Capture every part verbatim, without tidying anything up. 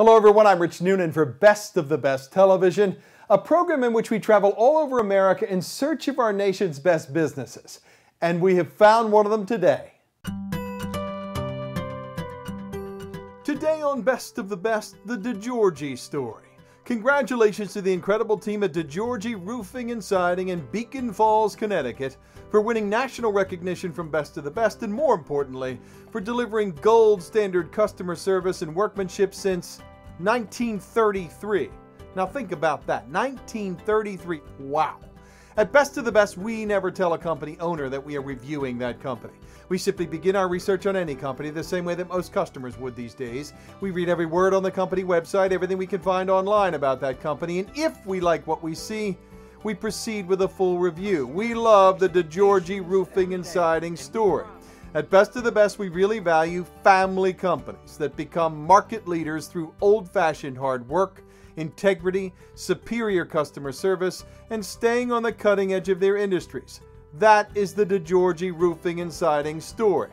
Hello everyone, I'm Rich Noonan for Best of the Best Television, a program in which we travel all over America in search of our nation's best businesses. And we have found one of them today. Today on Best of the Best, the DiGiorgi story. Congratulations to the incredible team at DiGiorgi Roofing and Siding in Beacon Falls, Connecticut for winning national recognition from Best of the Best and, more importantly, for delivering gold standard customer service and workmanship since nineteen thirty-three. Now think about that, nineteen thirty-three, wow. At Best of the Best, we never tell a company owner that we are reviewing that company. We simply begin our research on any company the same way that most customers would these days. We read every word on the company website, everything we can find online about that company, and if we like what we see, we proceed with a full review. We love the DiGiorgi Roofing and Siding story. At Best of the Best, we really value family companies that become market leaders through old-fashioned hard work, integrity, superior customer service, and staying on the cutting edge of their industries. That is the DiGiorgi Roofing and Siding story.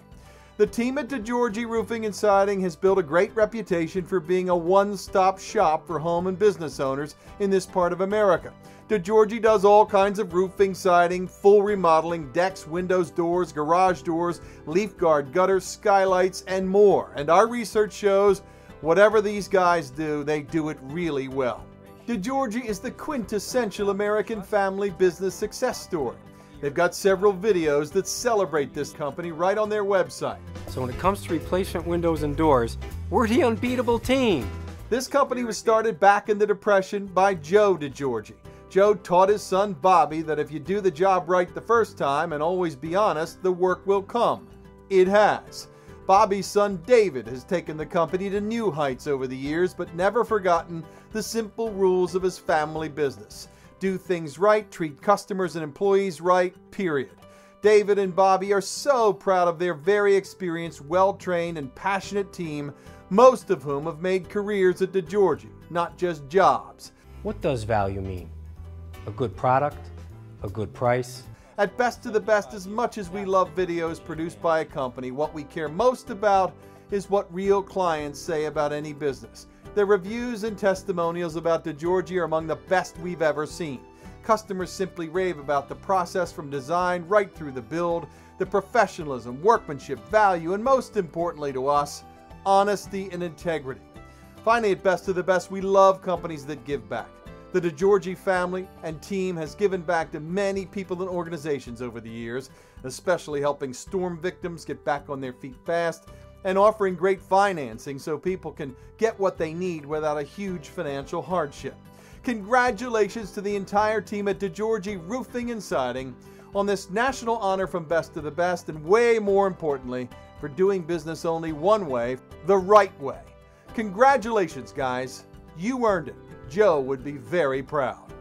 The team at DiGiorgi Roofing and Siding has built a great reputation for being a one-stop shop for home and business owners in this part of America. DiGiorgi does all kinds of roofing, siding, full remodeling, decks, windows, doors, garage doors, LeafGuard gutters, skylights, and more. And our research shows whatever these guys do, they do it really well. DiGiorgi is the quintessential American family business success story. They've got several videos that celebrate this company right on their website. So when it comes to replacement windows and doors, we're the unbeatable team. This company was started back in the Depression by Joe DiGiorgi. Joe taught his son Bobby that if you do the job right the first time and always be honest, the work will come. It has. Bobby's son David has taken the company to new heights over the years, but never forgotten the simple rules of his family business. Do things right, treat customers and employees right, period. David and Bobby are so proud of their very experienced, well-trained, and passionate team, most of whom have made careers at DiGiorgi, not just jobs. What does value mean? A good product, a good price. At Best of the Best, as much as we love videos produced by a company, what we care most about is what real clients say about any business. Their reviews and testimonials about DiGiorgi are among the best we've ever seen. Customers simply rave about the process from design right through the build, the professionalism, workmanship, value, and most importantly to us, honesty and integrity. Finally, at Best of the Best, we love companies that give back. The DiGiorgi family and team has given back to many people and organizations over the years, especially helping storm victims get back on their feet fast and offering great financing so people can get what they need without a huge financial hardship. Congratulations to the entire team at DiGiorgi Roofing and Siding on this national honor from Best of the Best and, way more importantly, for doing business only one way, the right way. Congratulations, guys. You earned it. Joe would be very proud.